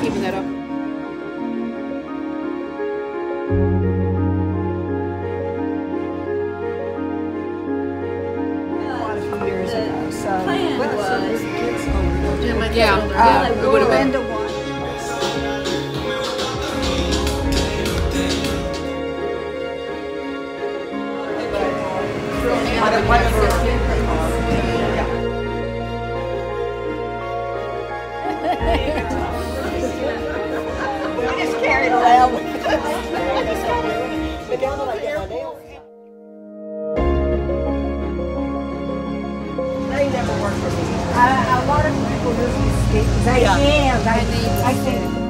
Keeping that up. It would have been the one. We just carried around with us. But now that I get my nails. They never work for me. A lot of people do these things. They can. I think.